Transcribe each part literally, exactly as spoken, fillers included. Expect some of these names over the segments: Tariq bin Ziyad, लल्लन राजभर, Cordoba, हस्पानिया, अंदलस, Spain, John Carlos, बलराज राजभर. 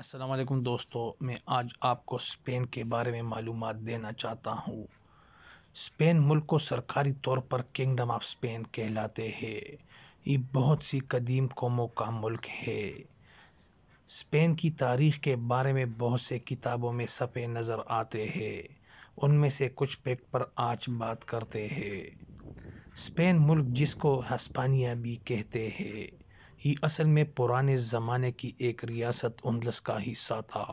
अस्सलाम वालेकुम दोस्तों, मैं आज आपको स्पेन के बारे में मालूमात देना चाहता हूँ। स्पेन मुल्क को सरकारी तौर पर किंगडम ऑफ स्पेन कहलाते हैं। ये बहुत सी कदीम कौमों का मुल्क है। स्पेन की तारीख़ के बारे में बहुत से किताबों में सफ़े नज़र आते हैं, उनमें से कुछ पेट पर आज बात करते हैं। स्पेन मुल्क जिसको हस्पानिया भी कहते हैं, ये असल में पुराने ज़माने की एक रियासत अंदलस का हिस्सा था,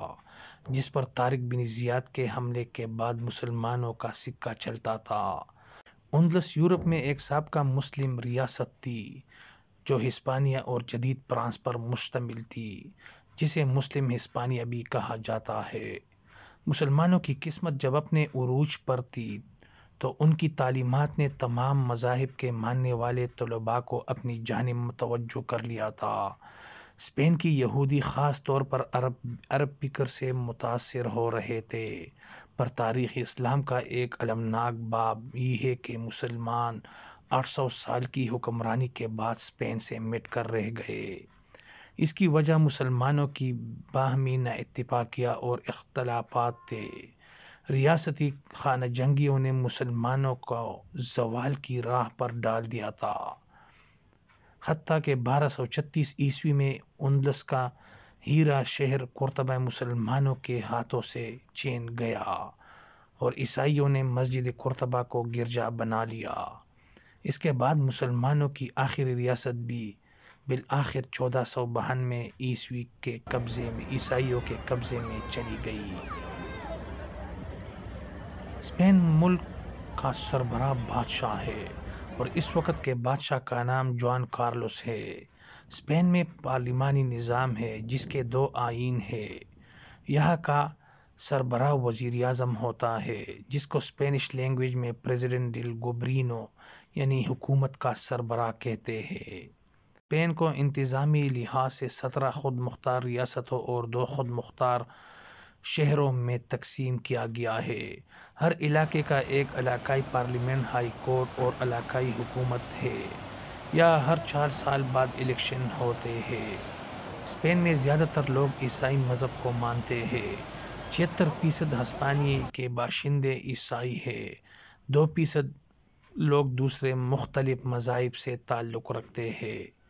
जिस पर तारिक बिन ज़ियाद के हमले के बाद मुसलमानों का सिक्का चलता था। अंदलस यूरोप में एक सबका मुस्लिम रियासत थी जो हिस्पानिया और जदीद फ्रांस पर मुश्तमिल थी, जिसे मुस्लिम हिस्पानिया भी कहा जाता है। मुसलमानों की किस्मत जब अपने उरूज पर थी तो उनकी तालीमात ने तमाम मज़ाहिब के मानने वाले तलबा को अपनी जानिब मुतवज्जो कर लिया था। स्पेन की यहूदी ख़ास तौर पर अरब अरब फिक्र से मुतासर हो रहे थे, पर तारीख़ इस्लाम का एक अलमनाक बाब ये है कि मुसलमान आठ सौ साल की हुक्मरानी के बाद स्पेन से मिट कर रह गए। इसकी वजह मुसलमानों की बाहमी नाइत्तिफाकिया और इख्तलाफात थे। रियासती खाना जंगियों ने मुसलमानों को जवाल की राह पर डाल दिया था। हत्ता के बारह सौ छत्तीस ईस्वी में अंदलस का हीरा शहर कोर्तबा मुसलमानों के हाथों से छीन गया और ईसाइयों ने मस्जिद कोर्तबा को गिरजा बना लिया। इसके बाद मुसलमानों की आखिरी रियासत भी बिल आखिर चौदह सौ बानवे ईस्वी के कब्ज़े में ईसाइयों के कब्ज़े में चली गई। स्पेन मुल्क का सरबराह बादशाह है और इस वक्त के बादशाह का नाम जॉन कार्लोस है। स्पेन में पार्लिमानी निज़ाम है जिसके दो आइन है। यहाँ का सरबराह वज़ीर आज़म होता है, जिसको स्पेनिश लैंग्वेज में प्रेसिडेंट डिल गोबरीनो यानी हुकूमत का सरबराह कहते हैं। स्पेन को इंतज़ामी लिहाज से सत्रह खुद मुख्तार रियासतों और दो खुद मुख्तार शहरों में तकसीम किया गया है। हर इलाके का एक इलाकाई पार्लियामेंट, हाई कोर्ट और इलाकाई हुकूमत है। यह हर चार साल बाद इलेक्शन होते हैं। स्पेन में ज़्यादातर लोग ईसाई मज़हब को मानते हैं। छिहत्तर फीसद हस्पानिया के बाशिंदे ईसाई हैं। दो फीसद लोग दूसरे मुख्तलिफ मज़ाहिब से ताल्लुक़ रखते हैं।